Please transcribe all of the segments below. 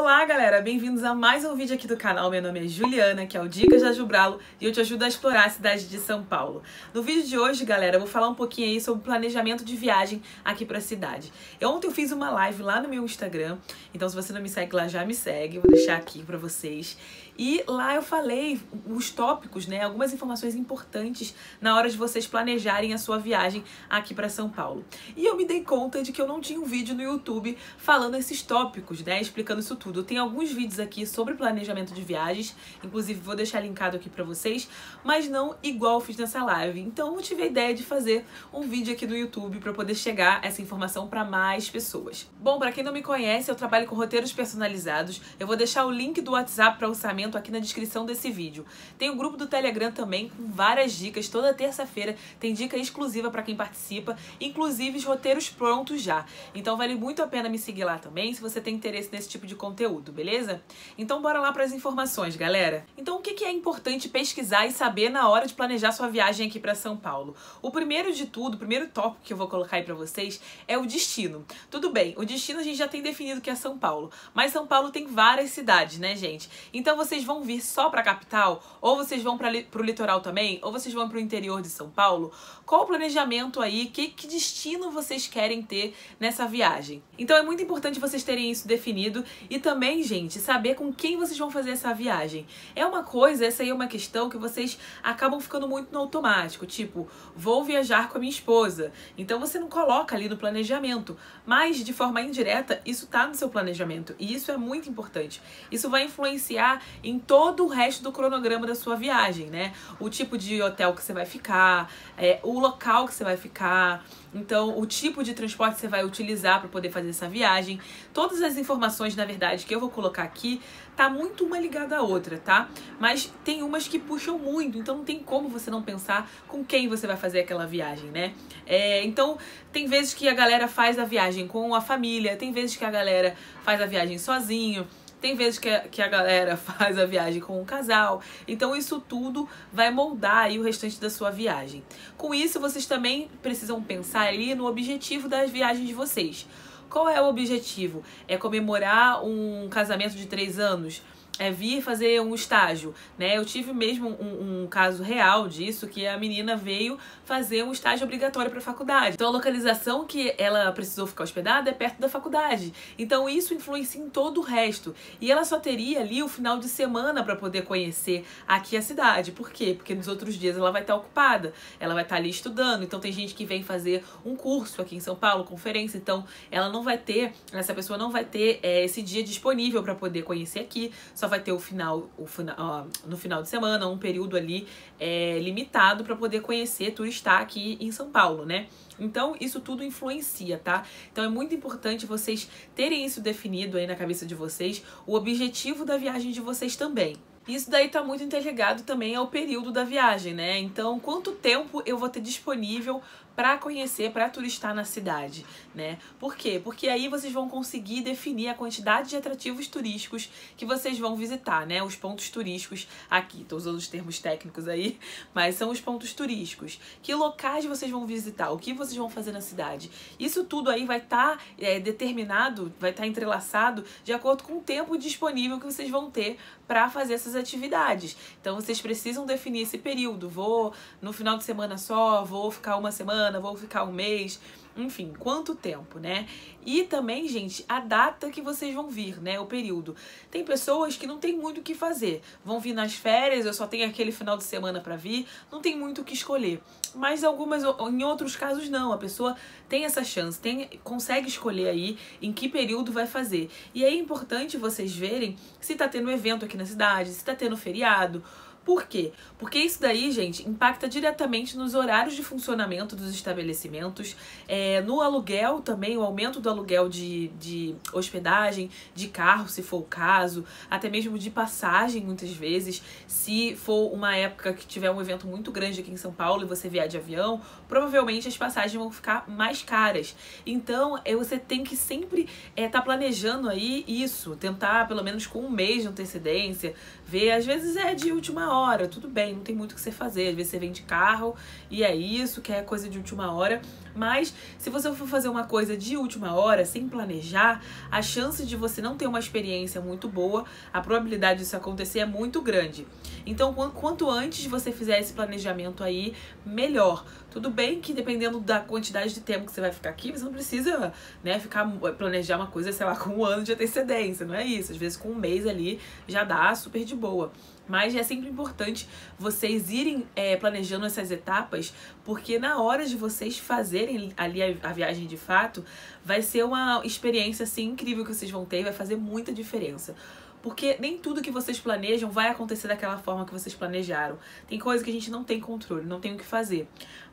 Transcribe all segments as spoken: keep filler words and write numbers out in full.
Olá galera, bem-vindos a mais um vídeo aqui do canal. Meu nome é Juliana, que é o Dicas da Jubralo, e eu te ajudo a explorar a cidade de São Paulo. No vídeo de hoje, galera, eu vou falar um pouquinho aí sobre planejamento de viagem aqui pra cidade. Eu, ontem eu fiz uma live lá no meu Instagram, então se você não me segue lá, já me segue, vou deixar aqui pra vocês. E lá eu falei os tópicos, né, algumas informações importantes na hora de vocês planejarem a sua viagem aqui pra São Paulo. E eu me dei conta de que eu não tinha um vídeo no YouTube falando esses tópicos, né, explicando isso tudo. Tem alguns vídeos aqui sobre planejamento de viagens, inclusive vou deixar linkado aqui pra vocês, mas não igual eu fiz nessa live. Então eu tive a ideia de fazer um vídeo aqui do YouTube pra poder chegar essa informação pra mais pessoas. Bom, pra quem não me conhece, eu trabalho com roteiros personalizados. Eu vou deixar o link do WhatsApp pra orçamento aqui na descrição desse vídeo. Tem o grupo do Telegram também com várias dicas. Toda terça-feira tem dica exclusiva pra quem participa, inclusive os roteiros prontos já. Então vale muito a pena me seguir lá também, se você tem interesse nesse tipo de conteúdo. Conteúdo, beleza? Então bora lá para as informações, galera. Então o que, que é importante pesquisar e saber na hora de planejar sua viagem aqui para São Paulo? O primeiro de tudo, o primeiro tópico que eu vou colocar aí para vocês é o destino. Tudo bem, o destino a gente já tem definido que é São Paulo, mas São Paulo tem várias cidades, né, gente? Então vocês vão vir só para a capital, ou vocês vão para o litoral também, ou vocês vão para o interior de São Paulo? Qual o planejamento aí? Que, que destino vocês querem ter nessa viagem? Então é muito importante vocês terem isso definido e também Também, gente, saber com quem vocês vão fazer essa viagem. É uma coisa, essa aí é uma questão que vocês acabam ficando muito no automático. Tipo, vou viajar com a minha esposa. Então você não coloca ali no planejamento. Mas, de forma indireta, isso tá no seu planejamento. E isso é muito importante. Isso vai influenciar em todo o resto do cronograma da sua viagem, né? O tipo de hotel que você vai ficar, é, o local que você vai ficar. Então, o tipo de transporte que você vai utilizar para poder fazer essa viagem. Todas as informações, na verdade, que eu vou colocar aqui, tá muito uma ligada à outra, tá? Mas tem umas que puxam muito, então não tem como você não pensar com quem você vai fazer aquela viagem, né? É, então, tem vezes que a galera faz a viagem com a família, tem vezes que a galera faz a viagem sozinho, tem vezes que a, que a galera faz a viagem com um casal. Então isso tudo vai moldar aí o restante da sua viagem. Com isso, vocês também precisam pensar ali no objetivo das viagens de vocês. Qual é o objetivo? É comemorar um casamento de três anos? É vir fazer um estágio, né? Eu tive mesmo um, um caso real disso, que a menina veio fazer um estágio obrigatório para a faculdade. Então a localização que ela precisou ficar hospedada é perto da faculdade. Então isso influencia em todo o resto. E ela só teria ali o final de semana para poder conhecer aqui a cidade. Por quê? Porque nos outros dias ela vai estar ocupada, ela vai estar ali estudando. Então tem gente que vem fazer um curso aqui em São Paulo, conferência. Então ela não vai ter, essa pessoa não vai ter é, esse dia disponível para poder conhecer aqui. Só vai ter o final, o final no final de semana, um período ali é, limitado para poder conhecer, turistar aqui em São Paulo, né? Então isso tudo influencia, tá? Então é muito importante vocês terem isso definido aí na cabeça de vocês, o objetivo da viagem de vocês também. Isso daí tá muito interligado também ao período da viagem, né? Então, quanto tempo eu vou ter disponível para conhecer, para turistar na cidade, né? Por quê? Porque aí vocês vão conseguir definir a quantidade de atrativos turísticos que vocês vão visitar, né? Os pontos turísticos aqui, tô usando os termos técnicos aí, mas são os pontos turísticos. Que locais vocês vão visitar? O que vocês vão fazer na cidade? Isso tudo aí vai estar é, determinado, vai estar entrelaçado de acordo com o tempo disponível que vocês vão ter para fazer essas atividades. Então vocês precisam definir esse período. Vou no final de semana só, vou ficar uma semana, vou ficar um mês, enfim, quanto tempo, né? E também, gente, a data que vocês vão vir, né? O período. Tem pessoas que não tem muito o que fazer. Vão vir nas férias, eu só tenho aquele final de semana para vir, não tem muito o que escolher. Mas algumas, em outros casos não, a pessoa tem essa chance, tem, consegue escolher aí em que período vai fazer. E é importante vocês verem se tá tendo evento aqui na cidade, se tá tendo feriado. Por quê? Porque isso daí, gente, impacta diretamente nos horários de funcionamento dos estabelecimentos, é, no aluguel também, o aumento do aluguel de, de hospedagem, de carro, se for o caso, até mesmo de passagem, muitas vezes. Se for uma época que tiver um evento muito grande aqui em São Paulo e você vier de avião, provavelmente as passagens vão ficar mais caras. Então, é, você tem que sempre estar é, tá planejando aí isso, tentar pelo menos com um mês de antecedência, ver, às vezes é de última hora, última hora, tudo bem, não tem muito o que você fazer, às vezes você vem de carro e é isso, que é coisa de última hora, mas se você for fazer uma coisa de última hora, sem planejar, a chance de você não ter uma experiência muito boa, a probabilidade disso acontecer é muito grande. Então, quanto antes você fizer esse planejamento aí, melhor. Tudo bem que dependendo da quantidade de tempo que você vai ficar aqui, você não precisa, né, ficar, planejar uma coisa, sei lá, com um ano de antecedência, não é isso? Às vezes com um mês ali já dá super de boa. Mas é sempre importante vocês irem é, planejando essas etapas, porque na hora de vocês fazerem ali a, a viagem de fato, vai ser uma experiência assim, incrível que vocês vão ter e vai fazer muita diferença. Porque nem tudo que vocês planejam vai acontecer daquela forma que vocês planejaram. Tem coisa que a gente não tem controle, não tem o que fazer.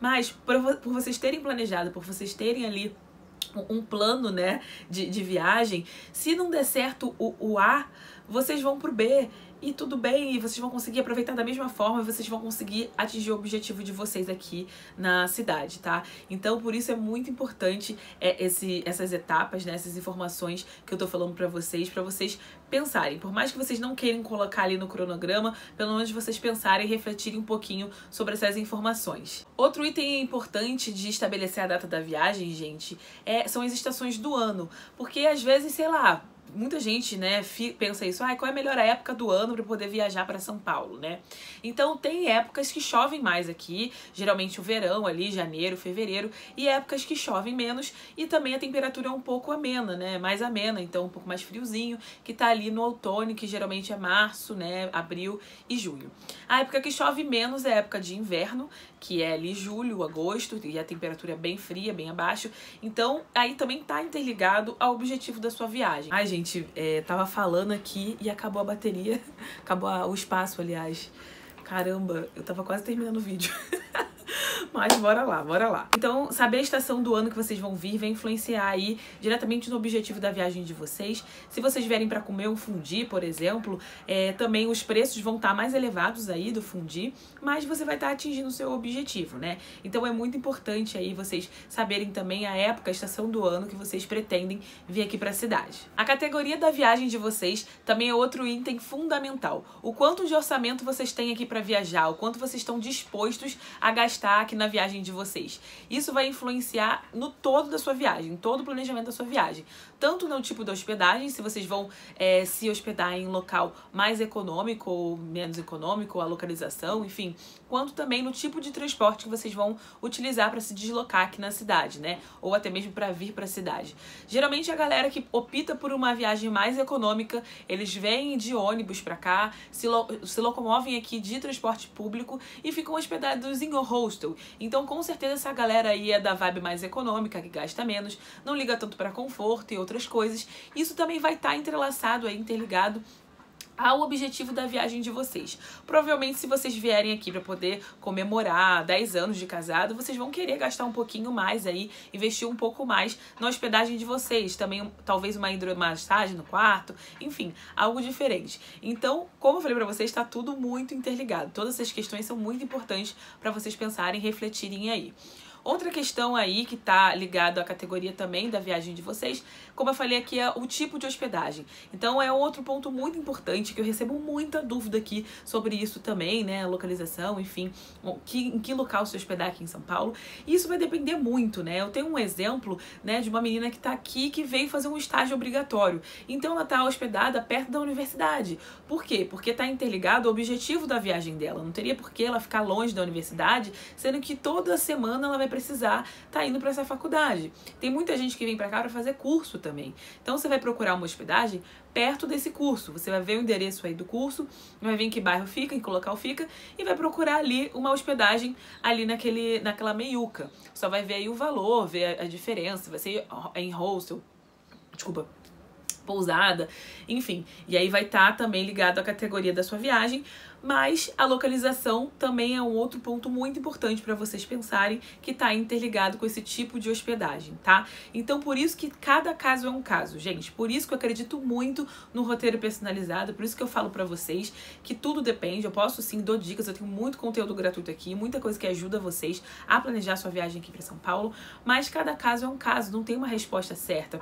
Mas por, por vocês terem planejado, por vocês terem ali um plano, né, de, de viagem, se não der certo o, o A, vocês vão pro B e tudo bem, e vocês vão conseguir aproveitar da mesma forma, vocês vão conseguir atingir o objetivo de vocês aqui na cidade, tá? Então, por isso é muito importante é, esse, essas etapas, né, essas informações que eu tô falando pra vocês, pra vocês pensarem. Por mais que vocês não queiram colocar ali no cronograma, pelo menos vocês pensarem e refletirem um pouquinho sobre essas informações. Outro item importante de estabelecer a data da viagem, gente, é, são as estações do ano, porque às vezes, sei lá, muita gente, né, pensa isso, ah, qual é a melhor época do ano para poder viajar para São Paulo, né? Então tem épocas que chovem mais aqui, geralmente o verão ali, janeiro, fevereiro, e épocas que chovem menos e também a temperatura é um pouco amena, né, mais amena, então um pouco mais friozinho, que tá ali no outono, que geralmente é março, né, abril e junho. A época que chove menos é a época de inverno, que é ali julho, agosto, e a temperatura é bem fria, bem abaixo, então aí também tá interligado ao objetivo da sua viagem. Ai, gente, É, tava falando aqui e acabou a bateria, acabou a, o espaço, aliás. Caramba, eu tava quase terminando o vídeo. Mas bora lá, bora lá. Então, saber a estação do ano que vocês vão vir vai influenciar aí diretamente no objetivo da viagem de vocês. Se vocês vierem para comer um fundi, por exemplo, é, também os preços vão estar tá mais elevados aí do fundi, mas você vai estar tá atingindo o seu objetivo, né? Então é muito importante aí vocês saberem também a época, a estação do ano que vocês pretendem vir aqui para a cidade. A categoria da viagem de vocês também é outro item fundamental. O quanto de orçamento vocês têm aqui para viajar, o quanto vocês estão dispostos a gastar aqui na a viagem de vocês. Isso vai influenciar no todo da sua viagem, todo o planejamento da sua viagem. Tanto no tipo da hospedagem, se vocês vão é, se hospedar em local mais econômico ou menos econômico, a localização, enfim, quanto também no tipo de transporte que vocês vão utilizar para se deslocar aqui na cidade, né? Ou até mesmo para vir para a cidade. Geralmente a galera que opta por uma viagem mais econômica, eles vêm de ônibus para cá, se, lo se locomovem aqui de transporte público e ficam hospedados em hostel. Então, com certeza, essa galera aí é da vibe mais econômica, que gasta menos, não liga tanto para conforto e outras coisas. Isso também vai estar entrelaçado, aí, interligado ao objetivo da viagem de vocês. Provavelmente, se vocês vierem aqui para poder comemorar dez anos de casado, vocês vão querer gastar um pouquinho mais aí, investir um pouco mais na hospedagem de vocês, também talvez uma hidromassagem no quarto, enfim, algo diferente. Então, como eu falei para vocês, está tudo muito interligado. Todas essas questões são muito importantes para vocês pensarem, refletirem aí. Outra questão aí que tá ligado à categoria também da viagem de vocês, como eu falei aqui, é o tipo de hospedagem. Então é outro ponto muito importante que eu recebo muita dúvida aqui sobre isso também, né? Localização, enfim, que, em que local se hospedar aqui em São Paulo. E isso vai depender muito, né? Eu tenho um exemplo, né, de uma menina que tá aqui que veio fazer um estágio obrigatório. Então ela tá hospedada perto da universidade. Por quê? Porque tá interligado ao objetivo da viagem dela. Não teria por que ela ficar longe da universidade, sendo que toda semana ela vai precisar tá indo para essa faculdade. Tem muita gente que vem para cá para fazer curso também. Então você vai procurar uma hospedagem perto desse curso. Você vai ver o endereço aí do curso, vai ver em que bairro fica, em que local fica e vai procurar ali uma hospedagem ali naquele, naquela meiuca. Só vai ver aí o valor, ver a, a diferença, vai ser em hostel, desculpa, pousada, enfim. E aí vai estar tá também ligado à categoria da sua viagem, mas a localização também é um outro ponto muito importante para vocês pensarem que está interligado com esse tipo de hospedagem, tá? Então, por isso que cada caso é um caso, gente. Por isso que eu acredito muito no roteiro personalizado, por isso que eu falo para vocês que tudo depende. Eu posso, sim, dou dicas, eu tenho muito conteúdo gratuito aqui, muita coisa que ajuda vocês a planejar sua viagem aqui para São Paulo, mas cada caso é um caso, não tem uma resposta certa.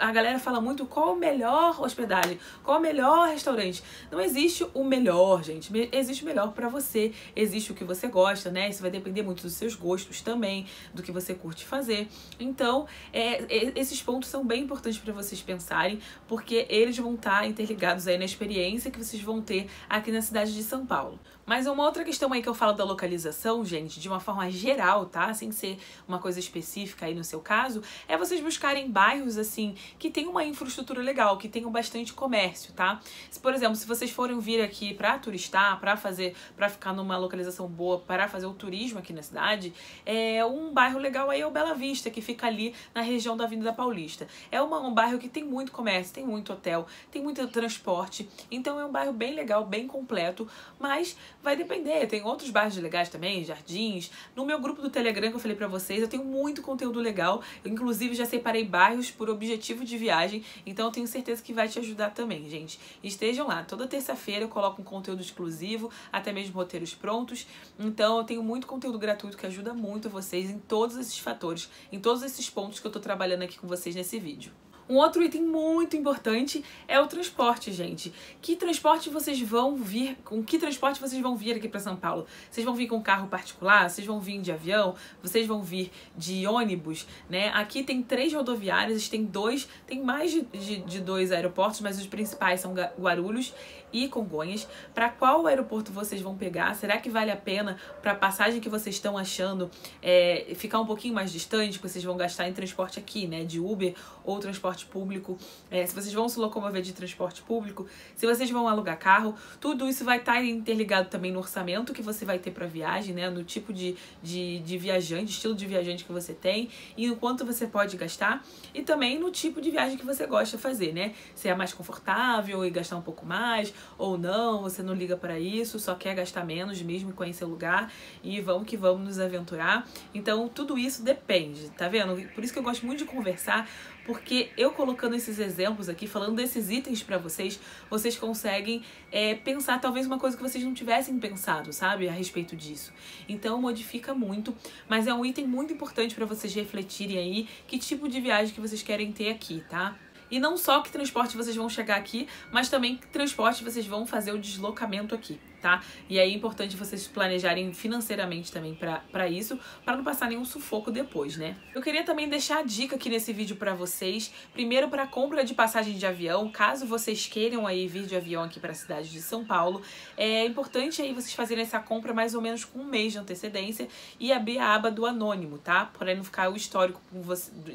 A galera fala muito qual o melhor hospedagem, qual o melhor restaurante. Não existe o melhor, gente. existe o melhor para você, existe o que você gosta, né? Isso vai depender muito dos seus gostos também, do que você curte fazer. Então, é, esses pontos são bem importantes para vocês pensarem, porque eles vão estar interligados aí na experiência que vocês vão ter aqui na cidade de São Paulo. Mas uma outra questão aí que eu falo da localização, gente, de uma forma geral, tá? Sem ser uma coisa específica aí no seu caso, é vocês buscarem bairros, assim, que tem uma infraestrutura legal, que tenham bastante comércio, tá? Se, por exemplo, se vocês forem vir aqui pra turistar, pra fazer, pra ficar numa localização boa, para fazer o turismo aqui na cidade, é um bairro legal aí é o Bela Vista, que fica ali na região da Avenida Paulista. É uma, um bairro que tem muito comércio, tem muito hotel, tem muito transporte, então é um bairro bem legal, bem completo, mas vai depender, tem outros bairros legais também, jardins. No meu grupo do Telegram que eu falei pra vocês, eu tenho muito conteúdo legal. Eu, inclusive, já separei bairros por objetivo de viagem, então eu tenho certeza que vai te ajudar também, gente. Estejam lá. Toda terça-feira eu coloco um conteúdo exclusivo, até mesmo roteiros prontos. Então eu tenho muito conteúdo gratuito que ajuda muito vocês em todos esses fatores, em todos esses pontos que eu tô trabalhando aqui com vocês nesse vídeo. Um outro item muito importante é o transporte, gente. Que transporte vocês vão vir? Com que transporte vocês vão vir aqui para São Paulo? Vocês vão vir com carro particular? Vocês vão vir de avião? Vocês vão vir de ônibus, né? Aqui tem três rodoviárias, tem dois, tem mais de, de, de dois aeroportos, mas os principais são Guarulhos e Congonhas. Para qual aeroporto vocês vão pegar? Será que vale a pena para a passagem que vocês estão achando é, ficar um pouquinho mais distante, que vocês vão gastar em transporte aqui, né? De Uber ou transporte público, é, se vocês vão se locomover de transporte público, se vocês vão alugar carro, tudo isso vai estar interligado também no orçamento que você vai ter para viagem, né, no tipo de, de, de viajante, estilo de viajante que você tem e o quanto você pode gastar e também no tipo de viagem que você gosta de fazer, né, se é mais confortável e gastar um pouco mais ou não, você não liga para isso, só quer gastar menos mesmo e conhecer o lugar e vamos que vamos nos aventurar. Então tudo isso depende, tá vendo? Por isso que eu gosto muito de conversar, porque eu colocando esses exemplos aqui, falando desses itens pra vocês, vocês conseguem é, pensar talvez uma coisa que vocês não tivessem pensado, sabe, a respeito disso. Então modifica muito, mas é um item muito importante pra vocês refletirem aí que tipo de viagem que vocês querem ter aqui, tá? E não só que transporte vocês vão chegar aqui, mas também que transporte vocês vão fazer o deslocamento aqui, tá? E aí é importante vocês planejarem financeiramente também para isso, para não passar nenhum sufoco depois, né? Eu queria também deixar a dica aqui nesse vídeo para vocês, primeiro para compra de passagem de avião, caso vocês queiram aí vir de avião aqui para a cidade de São Paulo, é importante aí vocês fazerem essa compra mais ou menos com um mês de antecedência e abrir a aba do anônimo, tá? Para não ficar o histórico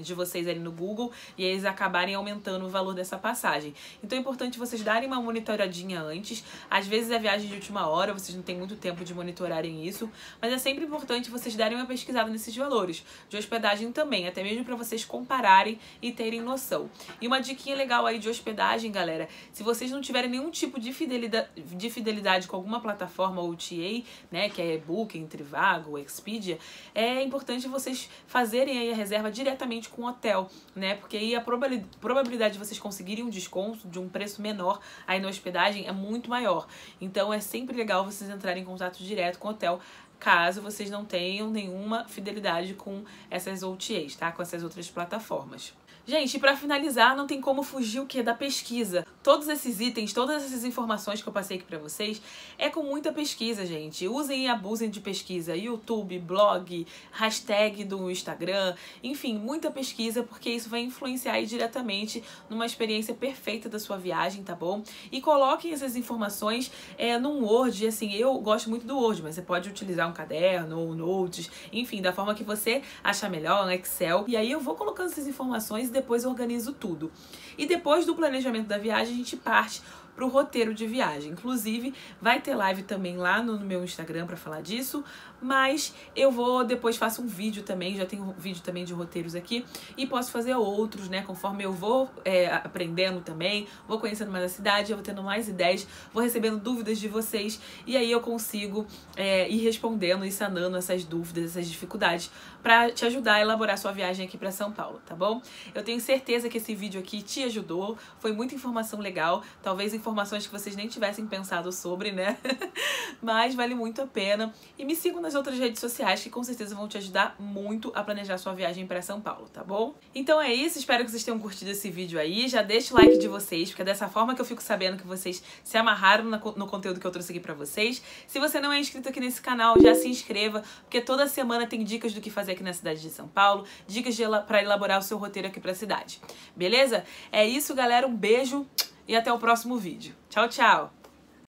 de vocês ali no Google e eles acabarem aumentando o valor dessa passagem. Então é importante vocês darem uma monitoradinha antes, às vezes a viagem de última hora, vocês não têm muito tempo de monitorarem isso, mas é sempre importante vocês darem uma pesquisada nesses valores, de hospedagem também, até mesmo para vocês compararem e terem noção. E uma diquinha legal aí de hospedagem, galera, se vocês não tiverem nenhum tipo de fidelidade, de fidelidade com alguma plataforma ou O T A, né, que é Booking, Trivago, Expedia, é importante vocês fazerem aí a reserva diretamente com o hotel, né, porque aí a probabilidade de vocês conseguirem um desconto de um preço menor aí na hospedagem é muito maior. Então é sempre legal vocês entrarem em contato direto com o hotel, caso vocês não tenham nenhuma fidelidade com essas O T As, tá? Com essas outras plataformas. Gente, e pra finalizar, não tem como fugir o que? Da pesquisa. Todos esses itens, todas essas informações que eu passei aqui pra vocês, é com muita pesquisa, gente. Usem e abusem de pesquisa. YouTube, blog, hashtag do Instagram, enfim, muita pesquisa, porque isso vai influenciar aí diretamente numa experiência perfeita da sua viagem, tá bom? E coloquem essas informações é, num Word, assim, eu gosto muito do Word, mas você pode utilizar um caderno ou notes, enfim, da forma que você achar melhor, um Excel. E aí eu vou colocando essas informações e depois eu organizo tudo. E depois do planejamento da viagem, a gente parte para o roteiro de viagem. Inclusive, vai ter live também lá no meu Instagram para falar disso, mas eu vou depois faço um vídeo também, já tenho um vídeo também de roteiros aqui, e posso fazer outros, né, conforme eu vou é, aprendendo também, vou conhecendo mais a cidade, eu vou tendo mais ideias, vou recebendo dúvidas de vocês, e aí eu consigo é, ir respondendo e sanando essas dúvidas, essas dificuldades, para te ajudar a elaborar sua viagem aqui para São Paulo, tá bom? Eu tenho certeza que esse vídeo aqui te ajudou, foi muita informação legal, talvez informação informações que vocês nem tivessem pensado sobre, né? Mas vale muito a pena. E me sigam nas nas outras redes sociais que com certeza vão te ajudar muito a planejar sua viagem para São Paulo, tá bom? Então é isso, espero que vocês tenham curtido esse vídeo aí, já deixa o like de vocês, porque é dessa forma que eu fico sabendo que vocês se amarraram no conteúdo que eu trouxe aqui para vocês. Se você não é inscrito aqui nesse canal, já se inscreva, porque toda semana tem dicas do que fazer aqui na cidade de São Paulo, dicas para elaborar o seu roteiro aqui para a cidade, beleza? É isso, galera, um beijo e até o próximo vídeo. Tchau, tchau!